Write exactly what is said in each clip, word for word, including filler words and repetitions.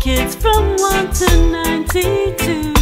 Kids from one to ninety-two.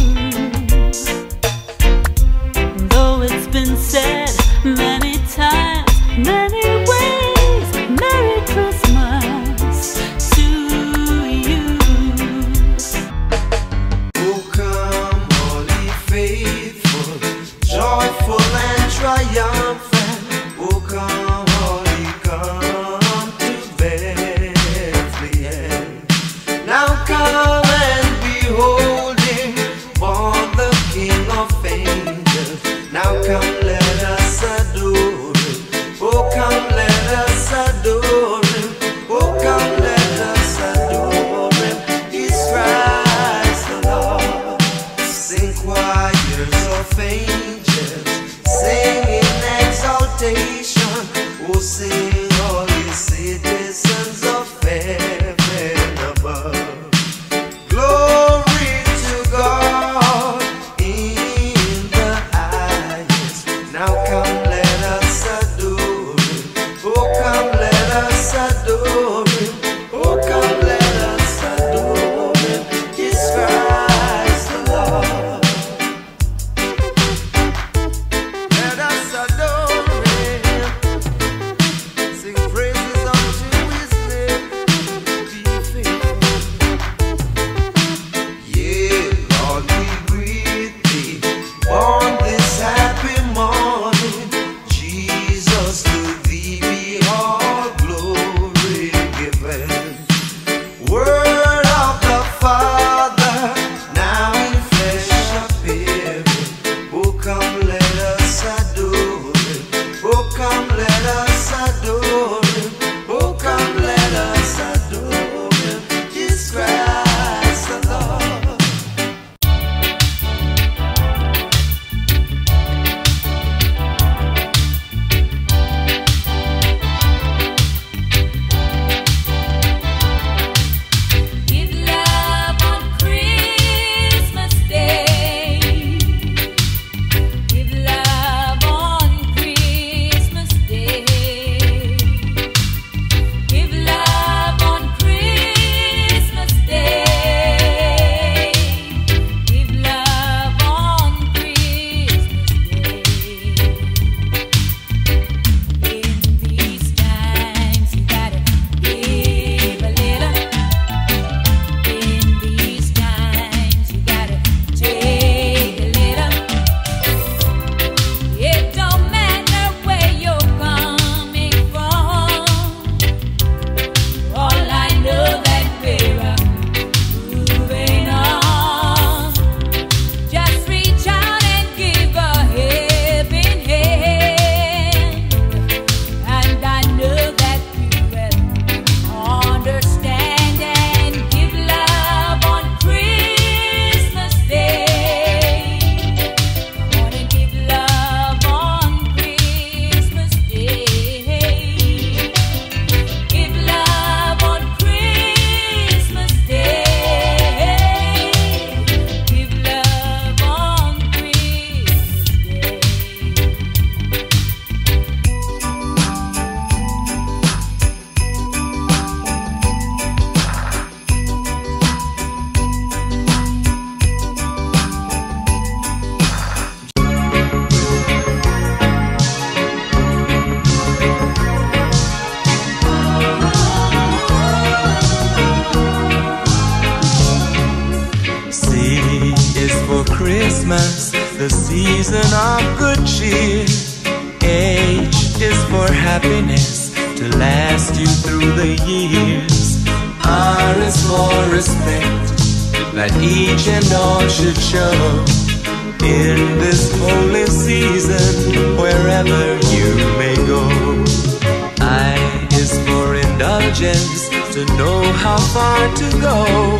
Christmas, the season of good cheer. H is for happiness to last you through the years. R is for respect that each and all should show in this holy season, wherever you may go. I is for indulgence, to know how far to go.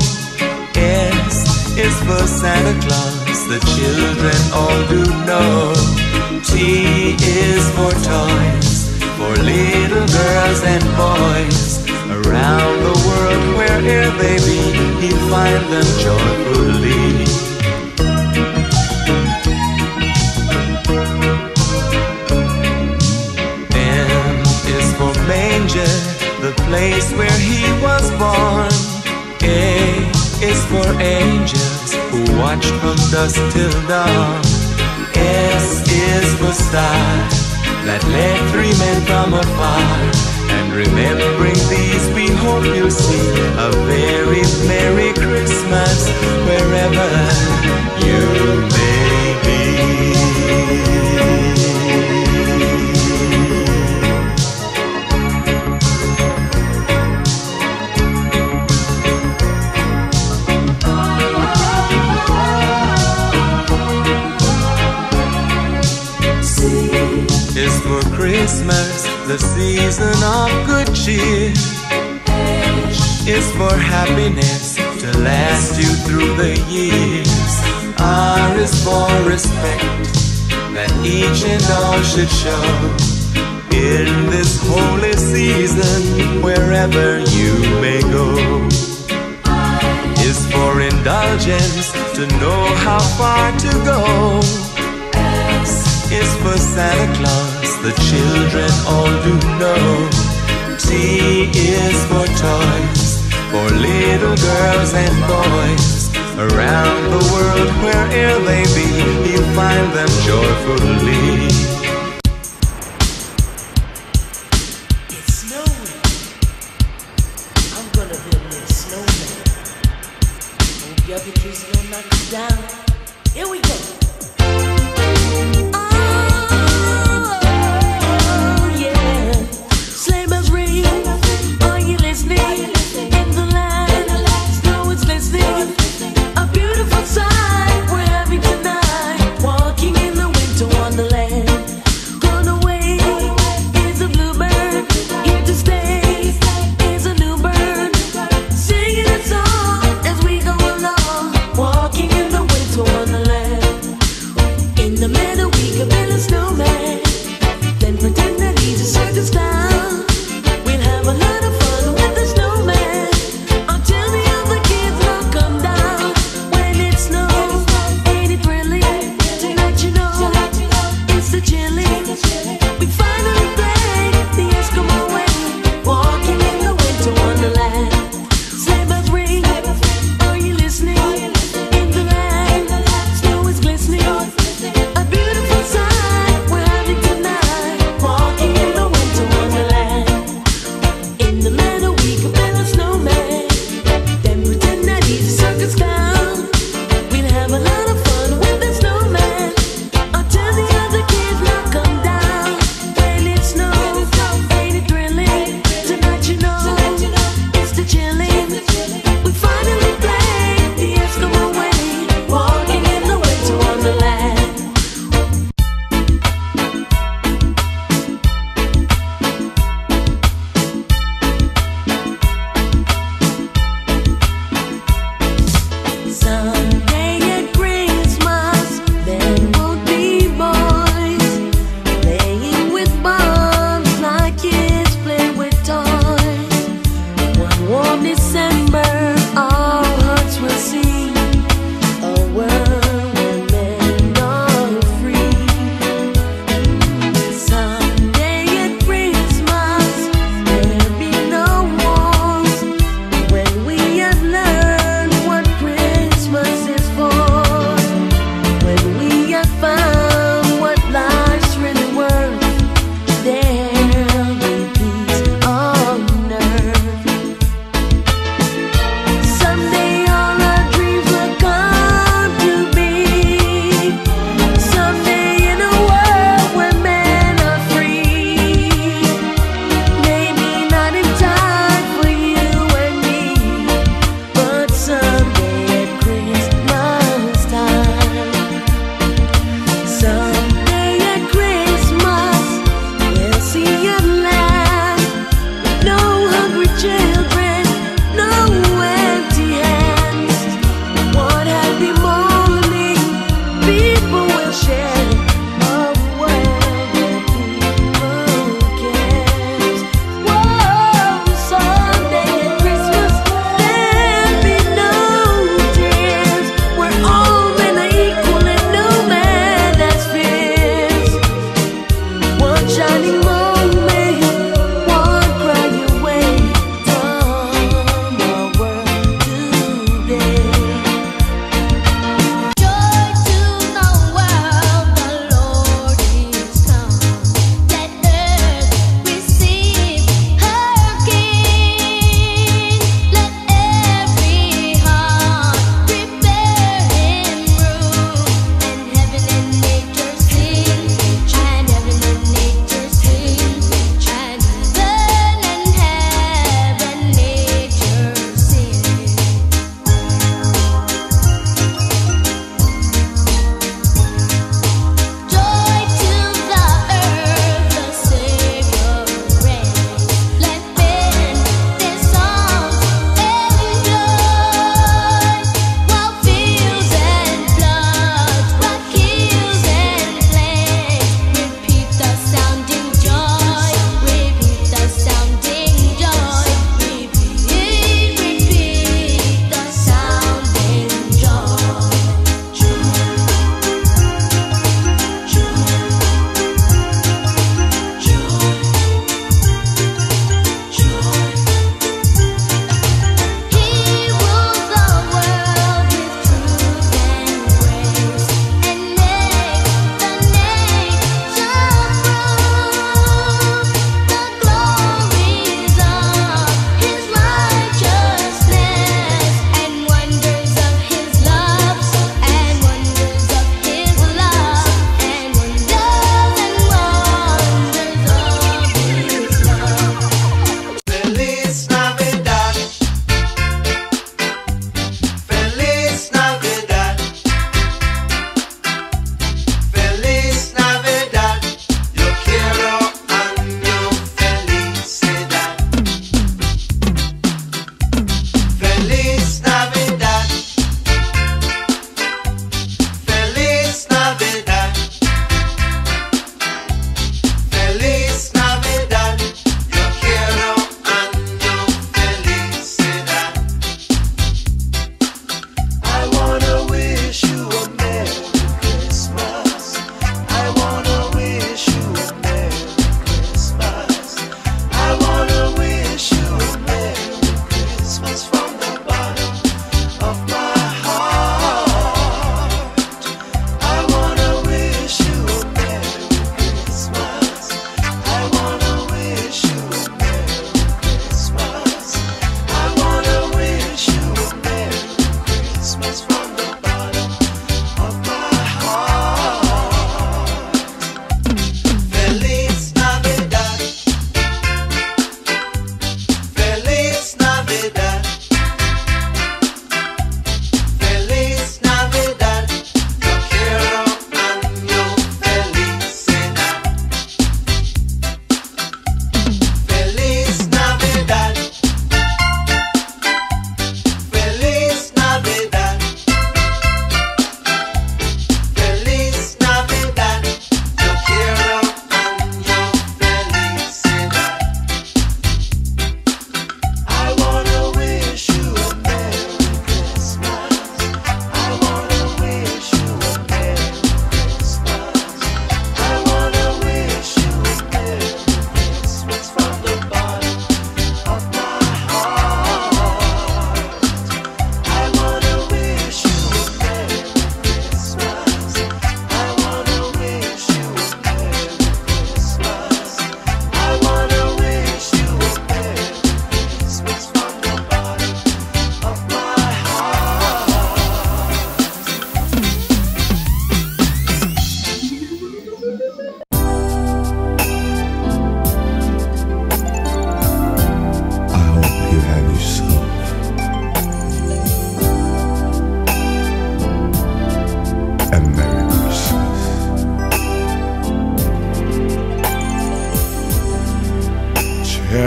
S is for Santa Claus, the children all do know. T is for toys, for little girls and boys. Around the world, wherever they be, he'll find them joyfully. M is for manger, the place where he was born. A is for angels who watch from dusk till dawn. S is for star that led three men from afar. And remembering these, we hope you'll see a very Merry Christmas wherever you may be. Is for Christmas, the season of good cheer. H is for happiness to last you through the years. R is for respect that each and all should show in this holy season, wherever you may go. I is for indulgence, to know how far to go. Is for Santa Claus, the children all do know. T is for toys, for little girls and boys. Around the world, wherever they be, you'll find them joyfully. It's snowing. I'm gonna build me a snowman. Hope the other trees don't knock me down. Here we go. Sleigh bells ring, are you listening? In the line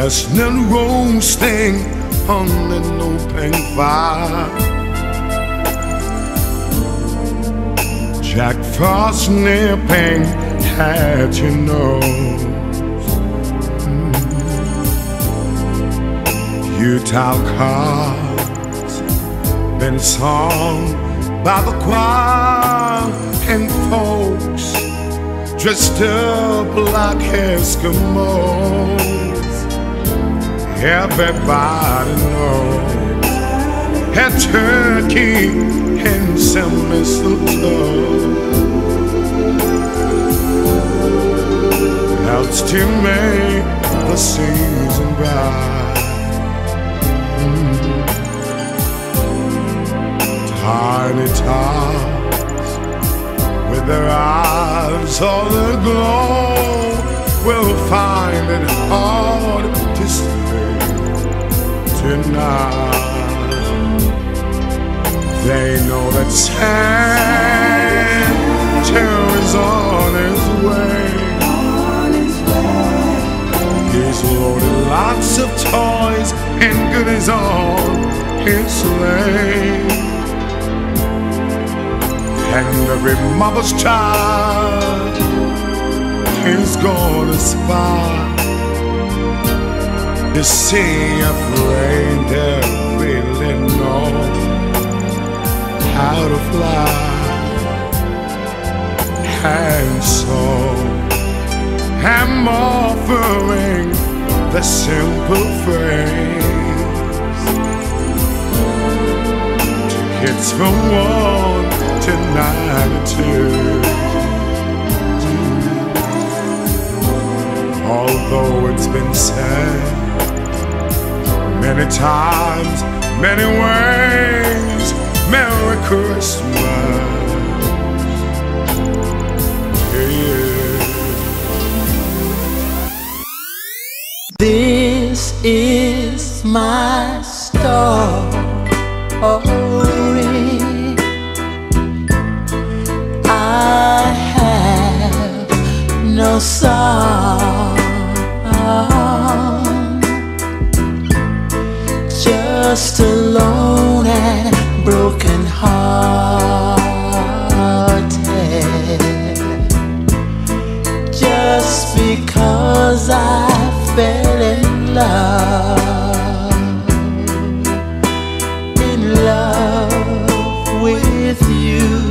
chestnut rose thing on an open fire. Jack Frost nipping at your nose. Utah cards been sung by the choir, and folks dressed up like Eskimos. Everybody knows a turkey and some mistletoe helps to make the season bright. Tiny tots with their eyes all aglow will find it hard to sleep tonight. They know that Santa is on his way. He's loaded lots of toys and goodies on his sleigh. And every mother's child is gonna spy to see if reindeer really know how to fly. And so I'm offering the simple phrase to kids from one tonight. Although it's been said many times, many ways, Merry Christmas to you. This is my story. I have no song, just a lone and broken hearted, just because I fell in love, in love with you.